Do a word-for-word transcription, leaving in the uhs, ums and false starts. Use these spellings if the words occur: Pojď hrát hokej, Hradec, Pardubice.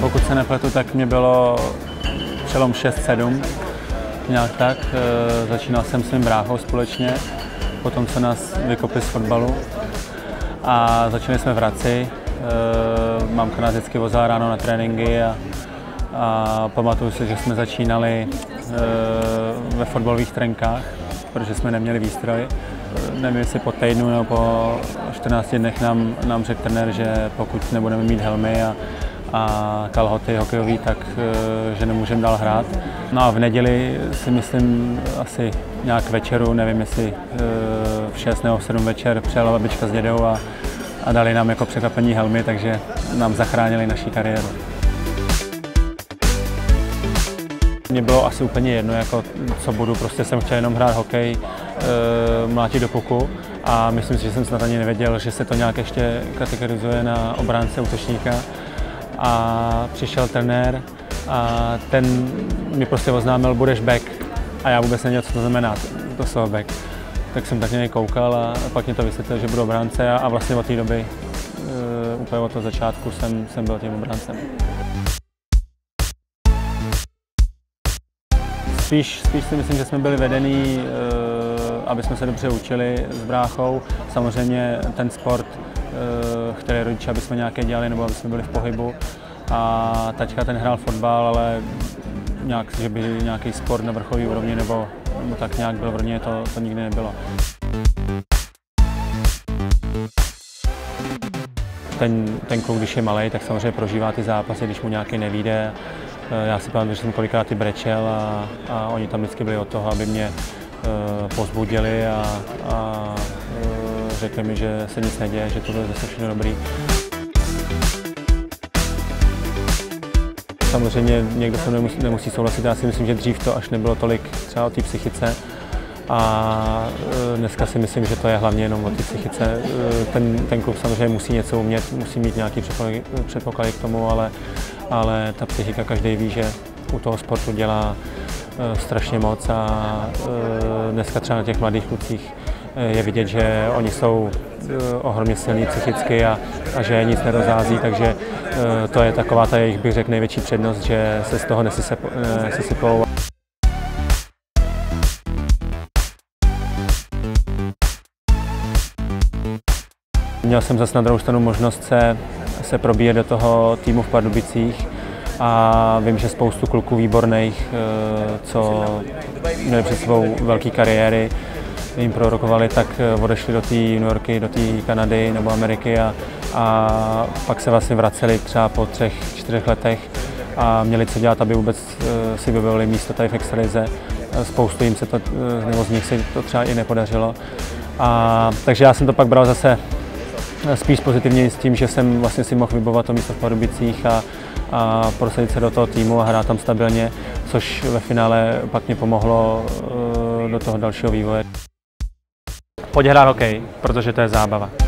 Pokud se nepletu, tak mě bylo přelom šest sedm, nějak tak. Začínal jsem s mým bráchou společně, potom se nás vykopli z fotbalu a začali jsme v Hradci. Mamka nás vždycky vozila ráno na tréninky a, a pamatuju si, že jsme začínali ve fotbalových trenkách, protože jsme neměli výstroj. Nevím, jestli po týdnu nebo po čtrnácti dnech nám, nám řekl trenér, že pokud nebudeme mít helmy a, a kalhoty hokejový, tak že nemůžeme dál hrát. No a v neděli si myslím asi nějak večeru, nevím jestli v šest nebo v sedm večer přijela babička s dědou a, a dali nám jako překvapení helmy, takže nám zachránili naši kariéru. Mně bylo asi úplně jedno, jako, co budu, prostě jsem chtěl jenom hrát hokej, mlátit do puku a myslím si, že jsem snad ani nevěděl, že se to nějak ještě kategorizuje na obránce útočníka. A přišel trenér a ten mi prostě oznámil, budeš back. A já vůbec nevěděl, co to znamená, to slovo back. Tak jsem tak na něj koukal a pak mě to vysvětlil, že budu obránce a vlastně od té doby, úplně od toho začátku, jsem, jsem byl tím obráncem. Spíš, spíš si myslím, že jsme byli vedení, aby jsme se dobře učili s bráchou. Samozřejmě ten sport chtěli rodiče, aby jsme nějaké dělali nebo aby jsme byli v pohybu. A taťka ten hrál fotbal, ale nějak, že by nějaký sport na vrcholové úrovni nebo, nebo tak nějak byl v rodině, to, to nikdy nebylo. Ten, ten kluk, když je malej, tak samozřejmě prožívá ty zápasy, když mu nějaký nevíde. Já si pamatuju, že jsem kolikrát i brečel a, a oni tam vždycky byli od toho, aby mě uh, povzbudili a, a uh, řekli mi, že se nic neděje, že to bylo zase všechno dobrý. Samozřejmě někdo se nemusí, nemusí souhlasit, já si myslím, že dřív to až nebylo tolik třeba o té psychice a uh, dneska si myslím, že to je hlavně jenom o té psychice. Uh, ten, ten klub samozřejmě musí něco umět, musí mít nějaký předpoklady k tomu, ale ale ta psychika, každý ví, že u toho sportu dělá e, strašně moc a e, dneska třeba na těch mladých klucích e, je vidět, že oni jsou e, ohromně silní psychicky a, a že nic nerozhází, takže e, to je taková ta jejich, bych řekl, největší přednost, že se z toho nesesypou. Měl jsem zase na druhou stranu možnost se se probíjet do toho týmu v Pardubicích a vím, že spoustu kluků výborných, co měli před sebou velké kariéry, jim prorokovali, tak odešli do té juniorky, do té Kanady nebo Ameriky a, a pak se vlastně vraceli třeba po třech, čtyřech letech a měli co dělat, aby vůbec si vybavili místo tady v extralize. Spoustu jim se to, nebo z nich si to třeba i nepodařilo. A, takže já jsem to pak bral zase spíš pozitivně s tím, že jsem vlastně si mohl vybovat to místo v Pardubicích a, a prosadit se do toho týmu a hrát tam stabilně, což ve finále pak mě pomohlo do toho dalšího vývoje. Pojď hrát hokej, protože to je zábava.